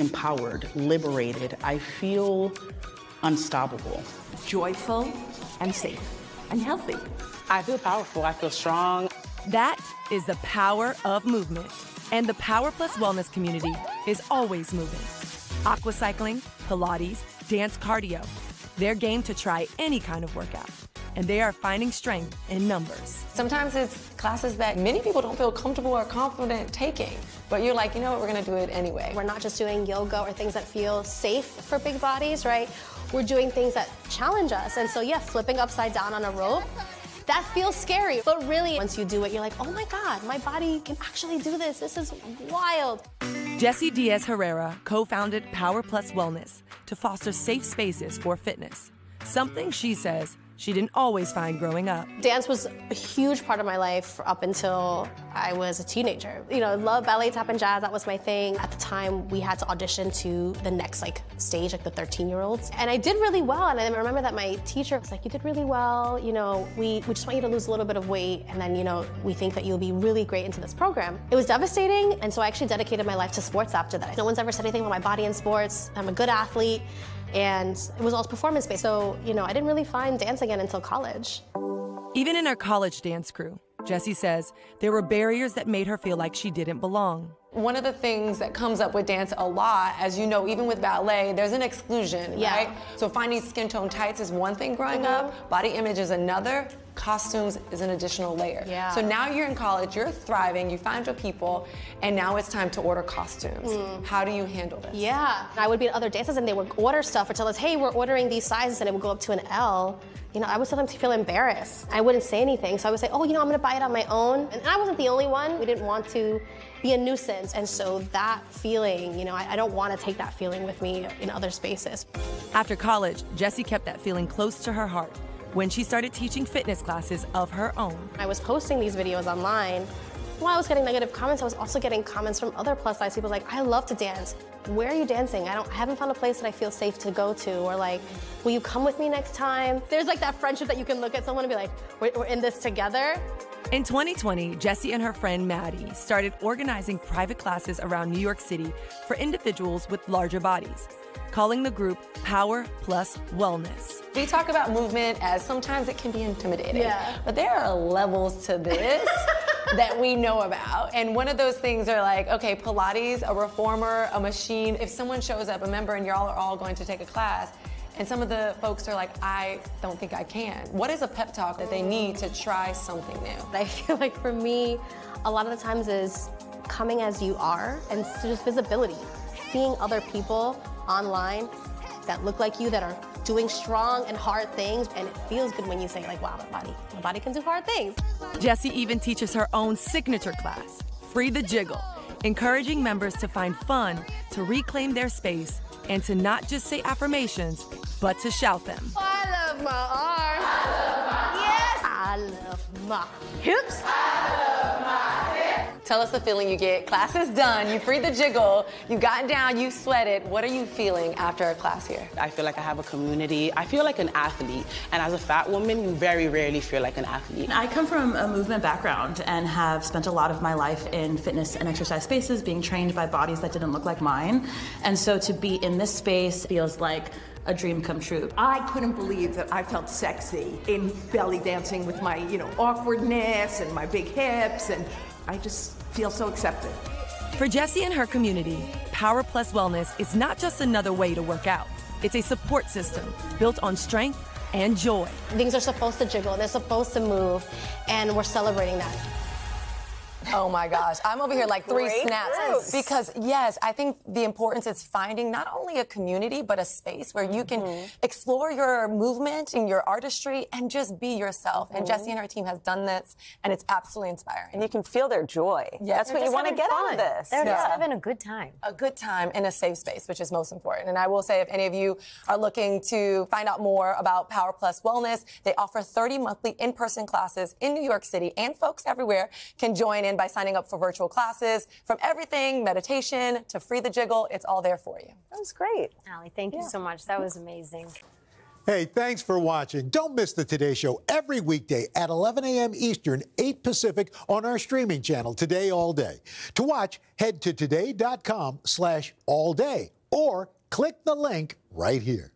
empowered, liberated. I feel unstoppable. Joyful and safe and healthy. I feel powerful. I feel strong. That is the power of movement. And the Power Plus Wellness community is always moving. Aquacycling, Pilates, dance cardio. Their game to try any kind of workout. And they are finding strength in numbers. Sometimes it's classes that many people don't feel comfortable or confident taking, but you're like, you know what, we're gonna do it anyway. We're not just doing yoga or things that feel safe for big bodies, right? We're doing things that challenge us. And so yeah, flipping upside down on a rope, that feels scary. But really, once you do it, you're like, oh my God, my body can actually do this. This is wild. Jessie Diaz-Herrera co-founded Power Plus Wellness to foster safe spaces for fitness, something she says she didn't always find growing up. Dance was a huge part of my life up until I was a teenager. You know, I loved ballet, tap, and jazz. That was my thing. At the time, we had to audition to the next stage, the 13-year-olds. And I did really well. And I remember that my teacher was like, you did really well. You know, we just want you to lose a little bit of weight. And then, you know, we think that you'll be really great into this program. It was devastating. And so I actually dedicated my life to sports after that. No one's ever said anything about my body in sports. I'm a good athlete. And it was all performance-based. So, you know, I didn't really find dance again until college. Even in her college dance crew, Jessie says there were barriers that made her feel like she didn't belong. One of the things that comes up with dance a lot, as you know, even with ballet, there's an exclusion, right? So finding skin tone tights is one thing growing up, body image is another, costumes is an additional layer. So now you're in college, you're thriving, you find your people, and now it's time to order costumes. How do you handle this? I would be at other dances and they would order stuff or tell us, hey, we're ordering these sizes, and it would go up to an L. You know, I would sometimes feel embarrassed. I wouldn't say anything, so I would say, oh, you know, I'm gonna buy it on my own. And I wasn't the only one. We didn't want to be a nuisance. And so that feeling, you know, I don't want to take that feeling with me in other spaces. After college, Jessie kept that feeling close to her heart when she started teaching fitness classes of her own. I was posting these videos online. While I was getting negative comments, I was also getting comments from other plus-size people like, I love to dance. Where are you dancing? I haven't found a place that I feel safe to go to. Or like, will you come with me next time? There's like that friendship that you can look at someone and be like, we're in this together. In 2020, Jessie and her friend Maddie started organizing private classes around New York City for individuals with larger bodies, calling the group Power Plus Wellness. We talk about movement as sometimes it can be intimidating, but there are levels to this. That we know about. And one of those things are like, okay, Pilates, a reformer, a machine. If someone shows up, a member, and y'all are all going to take a class, and some of the folks are like, I don't think I can. What is a pep talk that they need to try something new? I feel like for me, a lot of the times is coming as you are, and just visibility. Seeing other people online that look like you, that are doing strong and hard things, and it feels good when you say like, wow, my body can do hard things. Jessie even teaches her own signature class, Free the Jiggle, encouraging members to find fun, to reclaim their space, and to not just say affirmations, but to shout them. I love my arms. I love my yes. I love my hips. Tell us the feeling you get. Class is done, you freed the jiggle, you've gotten down, you sweated. What are you feeling after a class here? I feel like I have a community. I feel like an athlete. And as a fat woman, you very rarely feel like an athlete. I come from a movement background and have spent a lot of my life in fitness and exercise spaces, being trained by bodies that didn't look like mine. And so to be in this space feels like a dream come true. I couldn't believe that I felt sexy in belly dancing with my, you know, awkwardness and my big hips, and I just feel so accepted. For Jessie and her community, Power Plus Wellness is not just another way to work out. It's a support system built on strength and joy. Things are supposed to jiggle, they're supposed to move, and we're celebrating that. Oh my gosh, I'm over here like three snaps. Because yes, I think the importance is finding not only a community, but a space where you can explore your movement and your artistry and just be yourself. And Jessie and her team has done this, and it's absolutely inspiring. And you can feel their joy. That's what you want to get out of this. They're just having a good time. A good time in a safe space, which is most important. And I will say, if any of you are looking to find out more about Power Plus Wellness, they offer 30 monthly in-person classes in New York City, and folks everywhere can join in by signing up for virtual classes. From everything, meditation, to Free the Jiggle, it's all there for you. That was great. Allie, thank you so much. That was amazing. Hey, thanks for watching. Don't miss the Today Show every weekday at 11 a.m. Eastern, 8 Pacific on our streaming channel, Today All Day. To watch, head to today.com/allday or click the link right here.